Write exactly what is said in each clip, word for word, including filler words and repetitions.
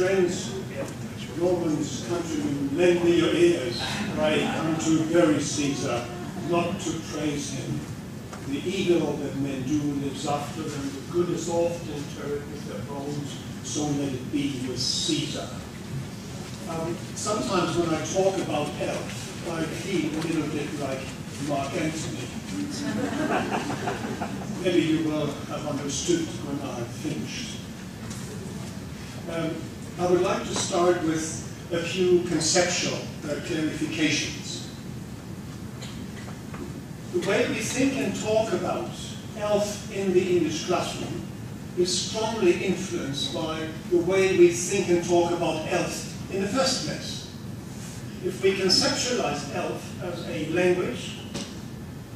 friends, Romans, come to lend me your ears, pray unto very Caesar, not to praise him. The evil that men do lives after them, the good is oft interred with their bones, so may it be with Caesar. Um, sometimes when I talk about hell, I feel a little bit like Mark Antony. Maybe you will have understood when I have finished. Um, I would like to start with a few conceptual uh, clarifications. The way we think and talk about E L F in the English classroom is strongly influenced by the way we think and talk about E L F in the first place. If we conceptualize E L F as a language,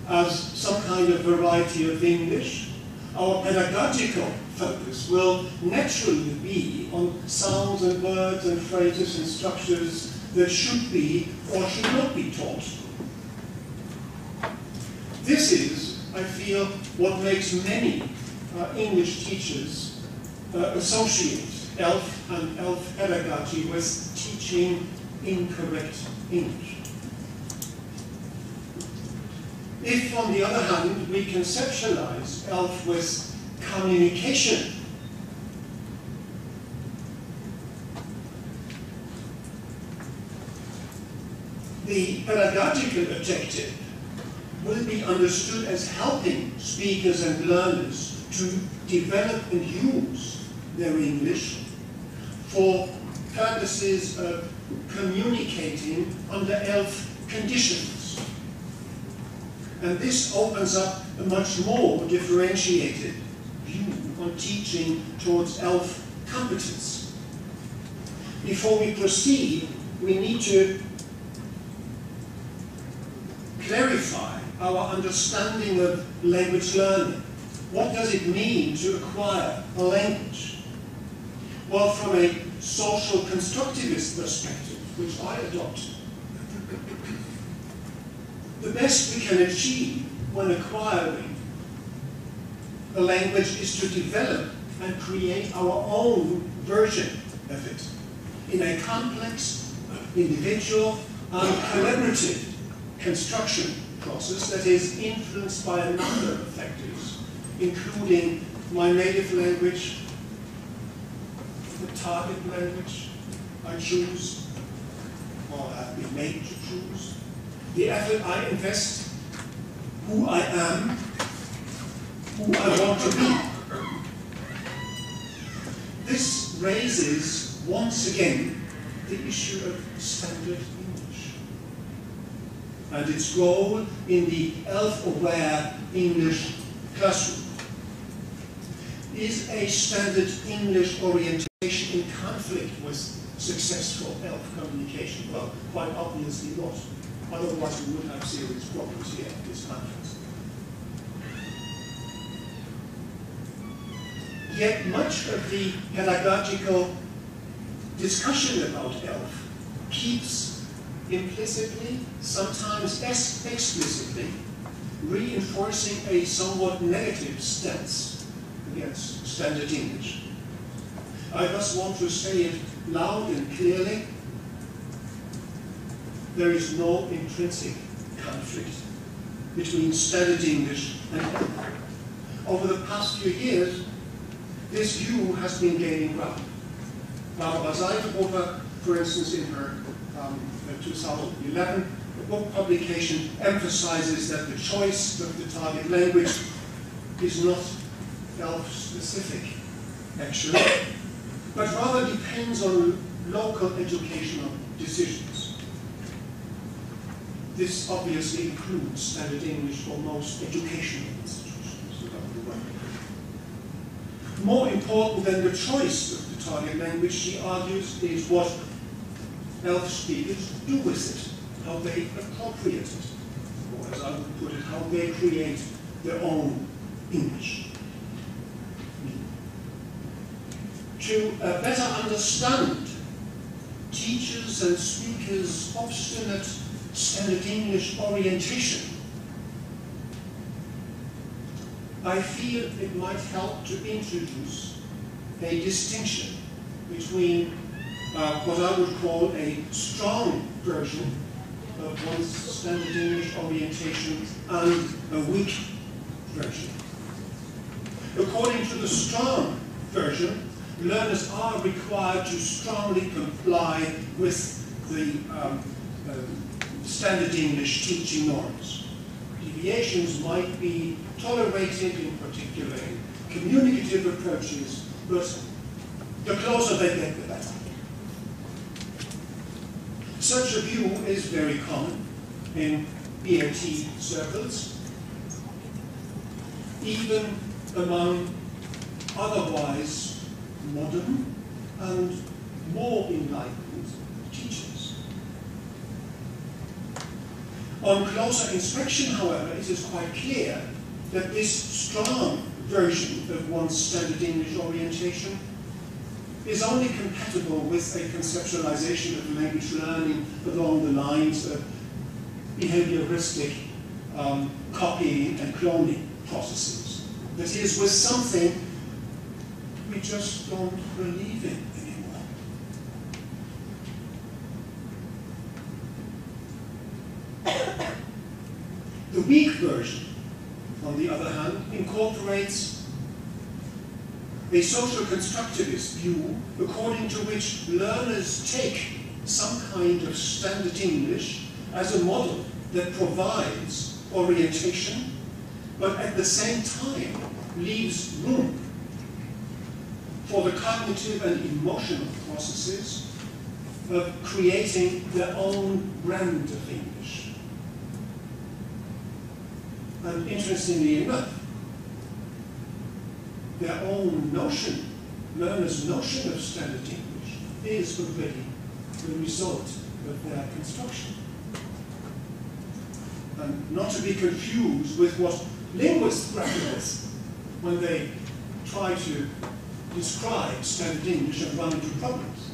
as some kind of variety of English, our pedagogical focus will naturally be on sounds and words and phrases and structures that should be or should not be taught. This is, I feel, what makes many uh, English teachers uh, associate E L F and E L F pedagogy with teaching incorrect English. If, on the other hand, we conceptualize E L F with communication, the pedagogical objective will be understood as helping speakers and learners to develop and use their English for purposes of communicating under E L F conditions. And this opens up a much more differentiated view on teaching towards E L F competence. Before we proceed, we need to clarify our understanding of language learning. What does it mean to acquire a language? Well, from a social constructivist perspective, which I adopt, the best we can achieve when acquiring a language is to develop and create our own version of it in a complex, individual, and collaborative construction process that is influenced by a number of factors, including my native language, the target language I choose, or have been made to choose, the effort I invest, who I am, who I want to be. This raises, once again, the issue of standard English and its role in the E L F-aware English classroom. Is a standard English orientation in conflict with successful E L F communication? Well, quite obviously not. Otherwise, we would have serious problems here in this context. Yet, much of the pedagogical discussion about E L F keeps implicitly, sometimes explicitly, reinforcing a somewhat negative stance against standard English. I just want to say it loud and clearly. There is no intrinsic conflict between standard English and E L F. Over the past few years, this view has been gaining ground. Barbara Seidenhofer, for instance, in her um, two thousand eleven book publication, emphasizes that the choice of the target language is not E L F-specific, actually, but rather depends on local educational decisions. This obviously includes standard English for most educational institutions around the world. More important than the choice of the target language, she argues, is what E L F speakers do with it, how they appropriate it, or as I would put it, how they create their own English. To uh, better understand teachers and speakers' obstinate standard English orientation, I feel it might help to introduce a distinction between uh, what I would call a strong version of one's standard English orientation and a weak version. According to the strong version, learners are required to strongly comply with the um, uh, standard English teaching norms. Deviations might be tolerated, in particular communicative approaches, but the closer they get, the better. Such a view is very common in B N T circles, even among otherwise modern and more enlightened teachers. On closer inspection, however, it is quite clear that this strong version of one's standard English orientation is only compatible with a conceptualization of language learning along the lines of behavioristic um, copying and cloning processes. That is, with something we just don't believe in anymore. The weak version, on the other hand, incorporates a social constructivist view according to which learners take some kind of standard English as a model that provides orientation, but at the same time leaves room for the cognitive and emotional processes of creating their own brand of English. And interestingly enough, their own notion, learners' notion of standard English is already the result of their construction. And not to be confused with what linguists practice when they try to describe standard English and run into problems.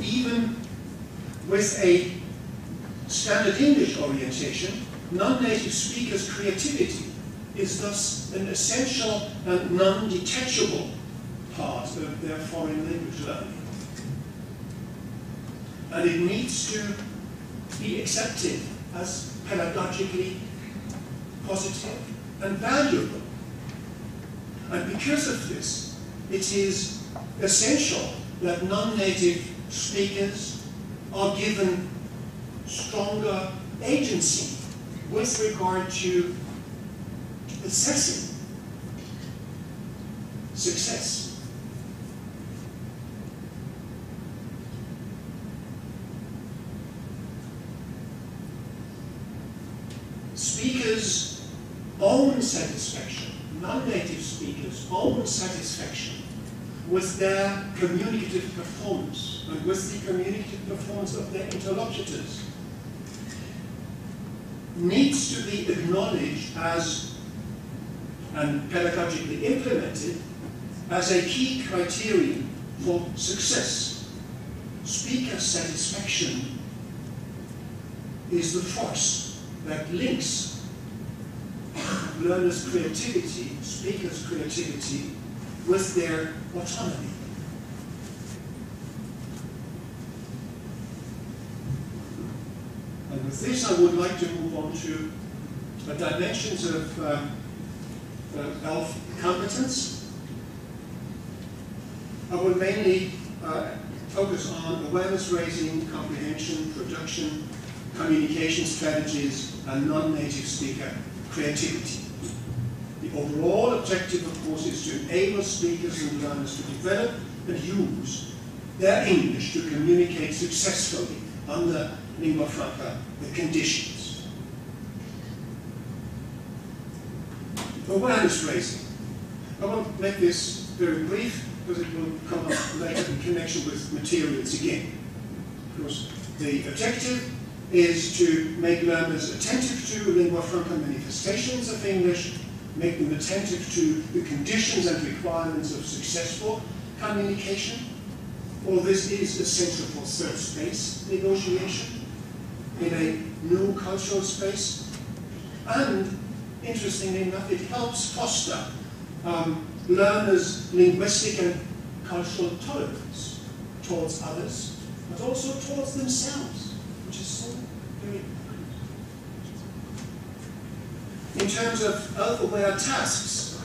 Even with a standard English orientation, non-native speakers' creativity is thus an essential and non-detachable part of their foreign language learning. And it needs to be accepted as pedagogically positive and valuable. And because of this, it is essential that non-native speakers are given stronger agency with regard to assessing success. Speakers' own satisfaction, non-native speakers' own satisfaction with their communicative performance and with the communicative performance of their interlocutors needs to be acknowledged as and pedagogically implemented as a key criterion for success. Speaker satisfaction is the force that links learners' creativity, speakers' creativity, with their autonomy. And with this, I would like to move on to the dimensions of uh, uh, E L F competence. I will mainly uh, focus on awareness raising, comprehension, production, communication strategies, and non-native speaker creativity. The overall objective, of course, is to enable speakers and learners to develop and use their English to communicate successfully under lingua franca conditions. Awareness raising. I won't make this very brief because it will come up later in connection with materials again. Because the objective is to make learners attentive to lingua franca manifestations of English, make them attentive to the conditions and requirements of successful communication. All this is essential for third space negotiation in a new cultural space. And interestingly enough, it helps foster um, learners' linguistic and cultural tolerance towards others, but also towards themselves, which is so very important. In terms of E L F-aware tasks,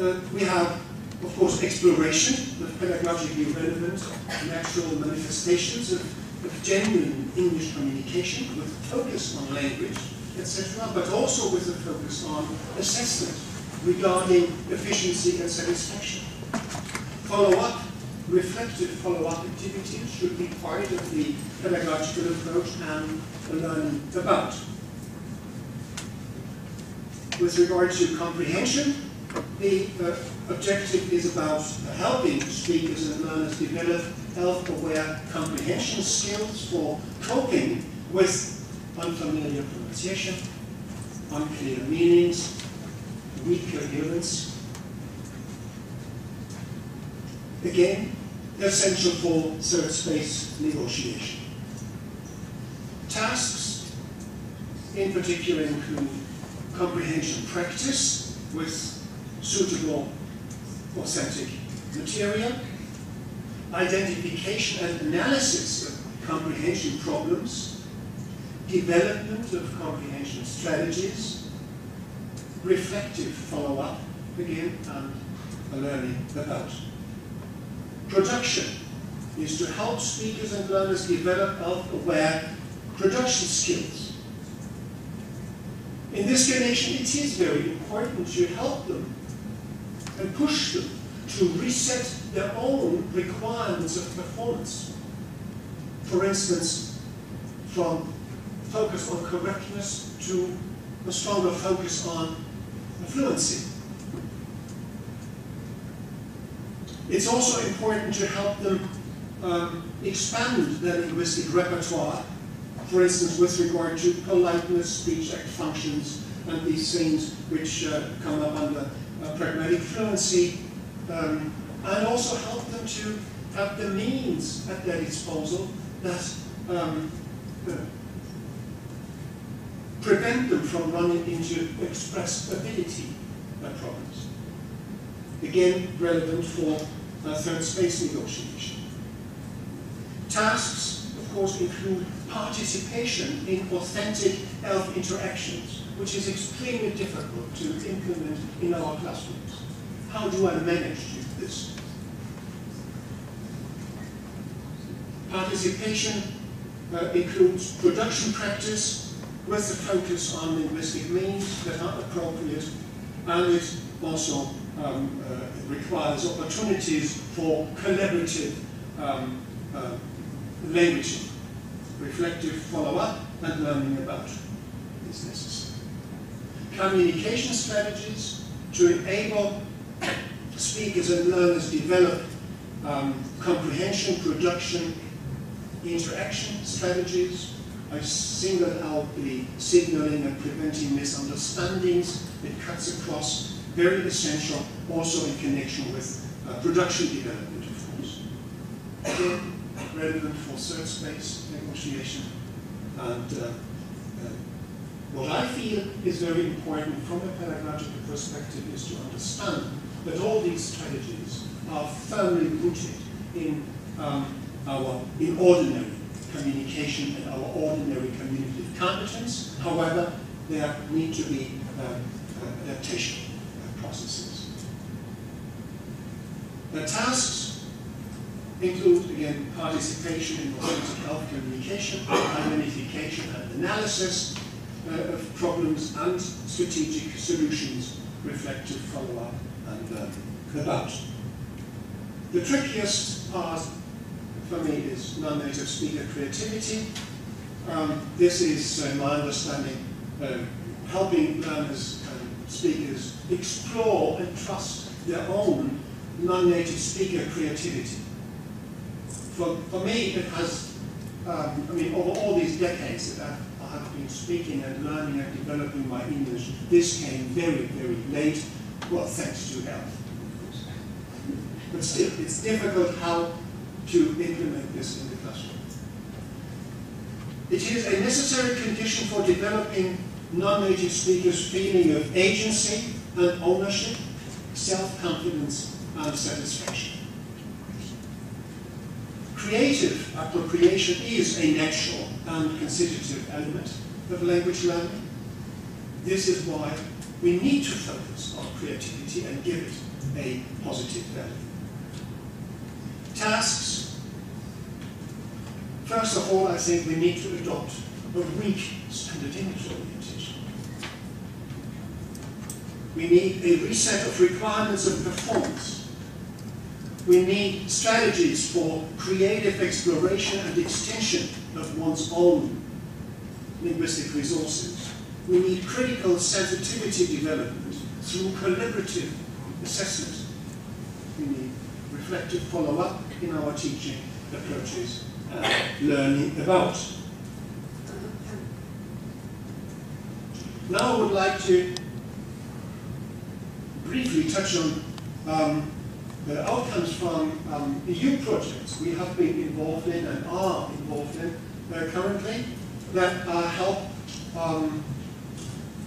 uh, we have, of course, exploration of pedagogically relevant natural manifestations of, of genuine English communication with focus on language, et cetera, but also with a focus on assessment regarding efficiency and satisfaction. Follow-up, reflective follow-up activities should be part of the pedagogical approach and the learning about. With regard to comprehension, the uh, objective is about helping speakers and learners develop health-aware comprehension skills for coping with unfamiliar pronunciation, unclear meanings, weak coherence. Again, essential for third space negotiation. Tasks, in particular, include comprehension practice with suitable authentic material, identification and analysis of comprehension problems, development of comprehension strategies, reflective follow-up, again, and learning about. Production is to help speakers and learners develop health-aware production skills. In this connection, it is very important to help them and push them to reset their own requirements of performance. For instance, from focus on correctness to a stronger focus on fluency. It's also important to help them um, expand their linguistic repertoire, for instance, with regard to politeness, speech act functions, and these things which uh, come up under uh, pragmatic fluency, um, and also help them to have the means at their disposal that um, uh, prevent them from running into expressibility problems. Again, relevant for uh, third space negotiation. Tasks, of course, include participation in authentic E L F interactions, which is extremely difficult to implement in our classrooms. How do I manage to do this? Participation uh, includes production practice with a focus on linguistic means that are appropriate, and it also um, uh, requires opportunities for collaborative um, uh, languaging. Reflective follow-up and learning about is necessary. Communication strategies to enable speakers and learners develop um, comprehension, production, interaction strategies. I singled out the signaling and preventing misunderstandings. It cuts across, very essential, also in connection with uh, production development, of course. Again, relevant for third space negotiation, and uh, uh, what I feel is very important from a pedagogical perspective is to understand that all these strategies are firmly rooted in um, our in ordinary communication and our ordinary communicative competence. However, there need to be um, adaptation processes. The tasks include, again, participation in authentic health communication, identification and analysis uh, of problems and strategic solutions, reflective follow-up and uh, about. The trickiest part for me is non-native speaker creativity. Um, this is, uh, my understanding, uh, helping learners and speakers explore and trust their own non-native speaker creativity. For, for me, it has, um, I mean, over all these decades that I have been speaking and learning and developing my English, this came very, very late, well, thanks to health. But still, it's difficult how to implement this in the classroom. It is a necessary condition for developing non-native speakers' feeling of agency and ownership, self-confidence and satisfaction. Creative appropriation is a natural and constitutive element of language learning. This is why we need to focus on creativity and give it a positive value. Tasks. First of all, I think we need to adopt a weak standard English orientation. We need a reset of requirements and performance. We need strategies for creative exploration and extension of one's own linguistic resources. We need critical sensitivity development through collaborative assessment. We need reflective follow-up in our teaching approaches and learning about. Now I would like to briefly touch on um, the outcomes from um, E U projects we have been involved in and are involved in uh, currently that uh, help um,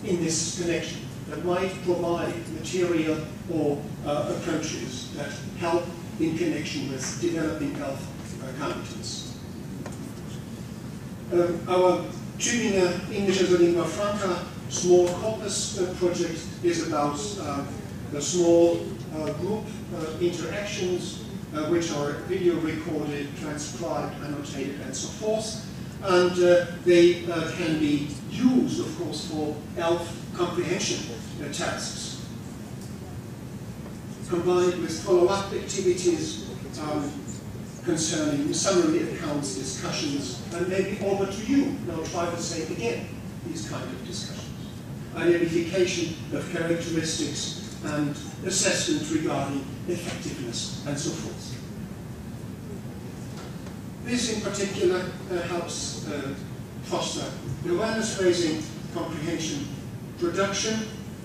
in this connection, that might provide material or uh, approaches that help in connection with developing health competence. Um, our Tübinger English as a Lingua Franca small corpus uh, project is about uh, the small uh, group uh, interactions uh, which are video recorded, transcribed, annotated, and so forth. And uh, they uh, can be used, of course, for E L F comprehension uh, tasks. Combined with follow-up activities um, concerning summary accounts, discussions, and maybe over to you. Now try to say again these kind of discussions. Identification of characteristics and assessment regarding effectiveness and so forth. This in particular uh, helps uh, foster awareness raising, comprehension, production,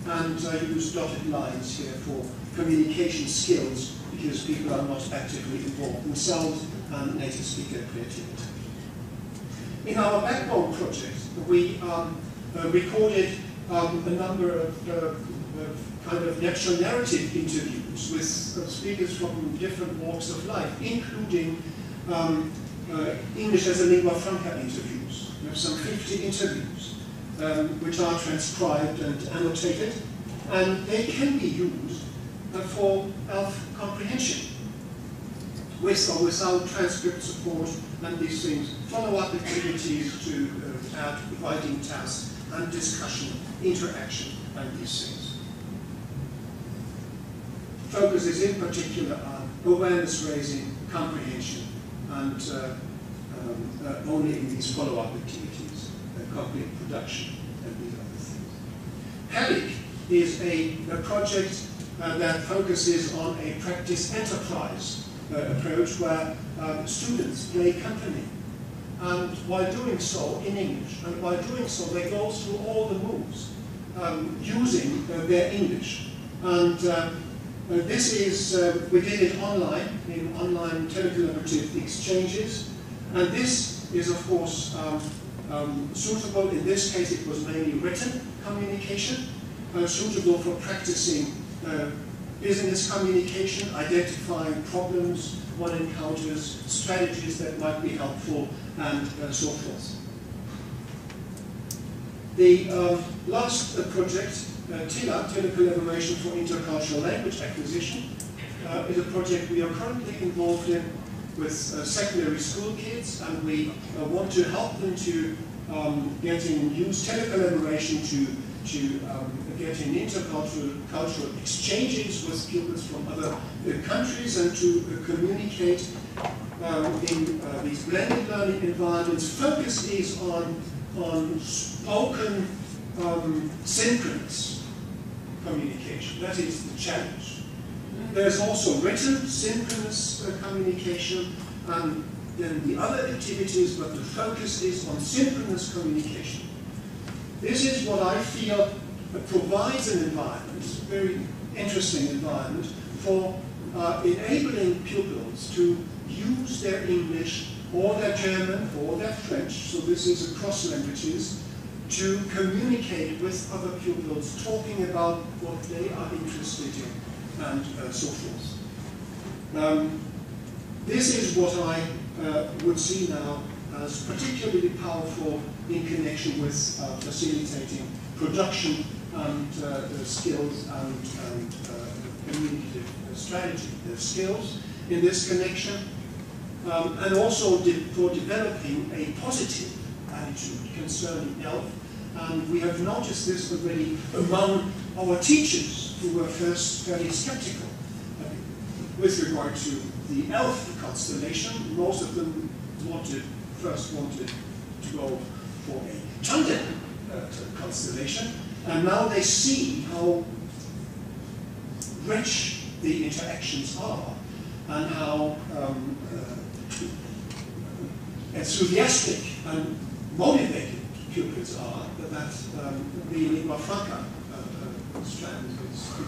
and I uh, use dotted lines here for communication skills because people are not actively involved themselves and native speaker creativity. In our BACKBONE project, we um, uh, recorded um, a number of, uh, of kind of natural narrative interviews with uh, speakers from different walks of life, including um, Uh, English as a Lingua Franca interviews. We have some fifty interviews um, which are transcribed and annotated, and they can be used uh, for E L F comprehension with or without transcript support and these things, follow-up activities to uh, add writing tasks and discussion, interaction and these things. Focus is in particular on awareness raising, comprehension, and uh, um, uh, only in these follow-up activities, uh, copy and production, and these other things. HELIC is a, a project uh, that focuses on a practice enterprise uh, approach where um, students play company, and while doing so in English, and while doing so they go through all the moves um, using uh, their English. And uh, Uh, this is, uh, we did it online, in online telecollaborative exchanges, and this is of course um, um, suitable, in this case it was mainly written communication, uh, suitable for practicing uh, business communication, identifying problems one encounters, strategies that might be helpful, and uh, so forth. The uh, last uh, project, Uh, TILA, TILA Collaboration for Intercultural Language Acquisition, uh, is a project we are currently involved in with uh, secondary school kids, and we uh, want to help them to um, getting use TILA collaboration to, to um, getting intercultural cultural exchanges with pupils from other uh, countries and to uh, communicate um, in uh, these blended learning environments. Focus is on, on spoken Um, synchronous communication. That is the challenge. There's also written synchronous uh, communication and then the other activities, but the focus is on synchronous communication. This is what I feel uh, provides an environment, a very interesting environment, for uh, enabling pupils to use their English or their German or their French, so this is across languages, to communicate with other pupils, talking about what they are interested in, and uh, so forth. Um, this is what I uh, would see now as particularly powerful in connection with uh, facilitating production and uh, skills and, and uh, communicative strategy skills in this connection, um, and also de for developing a positive attitude concerning health. And we have noticed this already among our teachers, who were first very skeptical uh, with regard to the E L F constellation. Most of them wanted, first wanted to go for a tandem uh, constellation, and now they see how rich the interactions are and how um, uh, enthusiastic and motivated pupils are, that that um, the lingua franca uh, uh, strand is